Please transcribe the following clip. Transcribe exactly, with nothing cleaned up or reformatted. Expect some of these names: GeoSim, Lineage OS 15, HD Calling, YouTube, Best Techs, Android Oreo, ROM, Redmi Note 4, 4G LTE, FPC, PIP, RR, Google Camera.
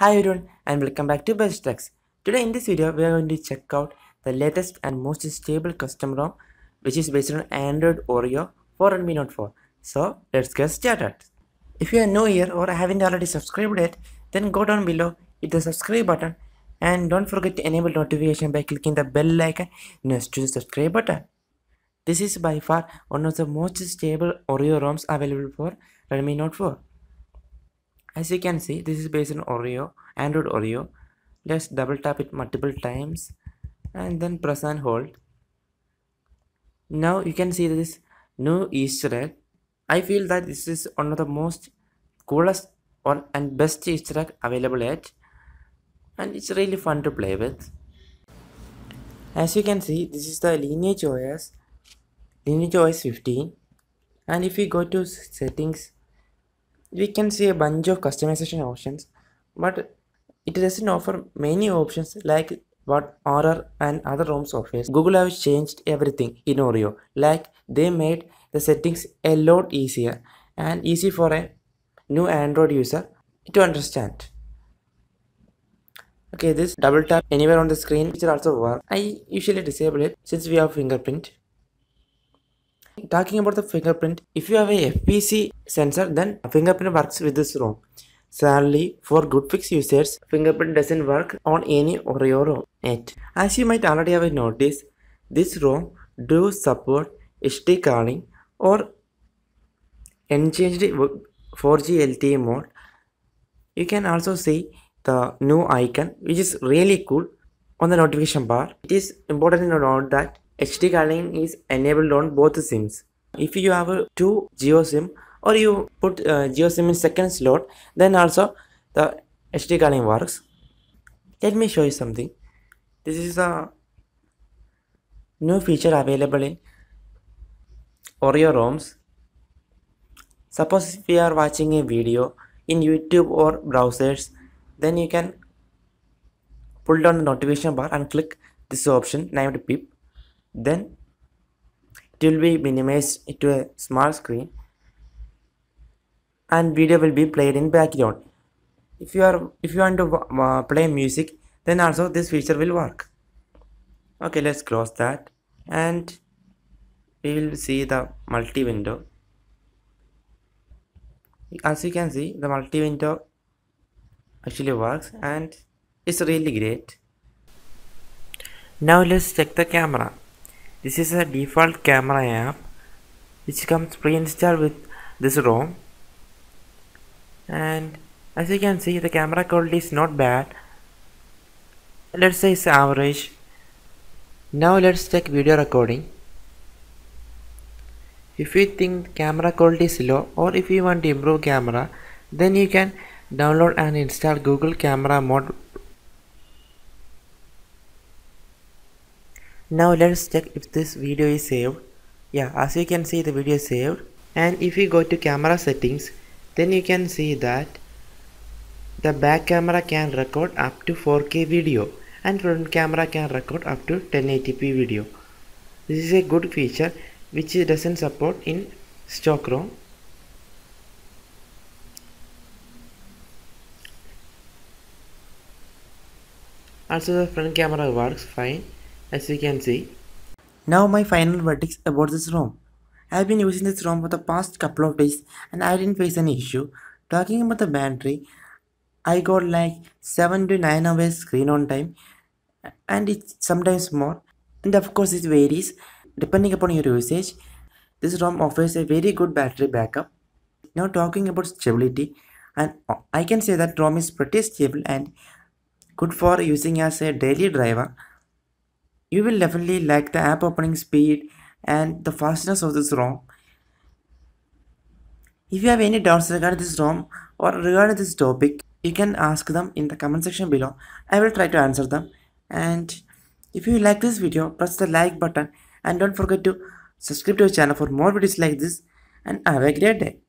Hi everyone and welcome back to Best Techs. Today in this video we are going to check out the latest and most stable custom ROM which is based on Android Oreo for Redmi Note four. So let's get started. If you are new here or haven't already subscribed yet, then go down below, hit the subscribe button and don't forget to enable notification by clicking the bell icon next to the subscribe button. This is by far one of the most stable Oreo ROMs available for Redmi Note four. As you can see, this is based on Oreo, Android Oreo. Let's double tap it multiple times and then press and hold. Now you can see this new Easter egg. I feel that this is one of the most coolest or and best Easter egg available yet, and it's really fun to play with. As you can see, this is the Lineage O S, Lineage O S fifteen, and if we go to settings, we can see a bunch of customization options, but it doesn't offer many options like what R R and other ROMs offers. Google has changed everything in Oreo, like they made the settings a lot easier and easy for a new Android user to understand. Okay, this double tap anywhere on the screen which also works. I usually disable it since we have fingerprint. Talking about the fingerprint, if you have a F P C sensor, then fingerprint works with this ROM. Sadly, for good fix users, fingerprint doesn't work on any Oreo ROM yet. As you might already have noticed, this ROM do support H D Calling or unchanged four G L T E mode. You can also see the new icon, which is really cool, on the notification bar. It is important to note that H D Calling is enabled on both the SIMs. If you have a two GeoSim or you put uh, GeoSim in second slot, then also the H D Calling works. Let me show you something. This is a new feature available in Oreo ROMs. Suppose if you are watching a video in YouTube or browsers, then you can pull down the notification bar and click this option named PIP. Then it will be minimized to a small screen and video will be played in background. If you are if you want to uh, play music, then also this feature will work. Okay, let's close that and we will see the multi window. As you can see, the multi window actually works and it's really great. Now let's check the camera. This is a default camera app which comes pre-installed with this ROM, and as you can see the camera quality is not bad. Let's say it's average. Now let's check video recording. If you think camera quality is low or if you want to improve camera, then you can download and install Google Camera mod. Now let's check if this video is saved. Yeah, as you can see the video is saved, and if you go to camera settings, then you can see that the back camera can record up to four K video and front camera can record up to ten eighty p video. This is a good feature which it doesn't support in stock ROM. Also the front camera works fine, as you can see. Now my final verdict about this ROM. I have been using this ROM for the past couple of days and I didn't face any issue. Talking about the battery, I got like seven to nine hours screen on time, and it's sometimes more, and of course it varies depending upon your usage. This ROM offers a very good battery backup. Now talking about stability, and I can say that ROM is pretty stable and good for using as a daily driver. You will definitely like the app opening speed and the fastness of this ROM. If you have any doubts regarding this ROM or regarding this topic, you can ask them in the comment section below. I will try to answer them. And if you like this video, press the like button and don't forget to subscribe to our channel for more videos like this, and have a great day.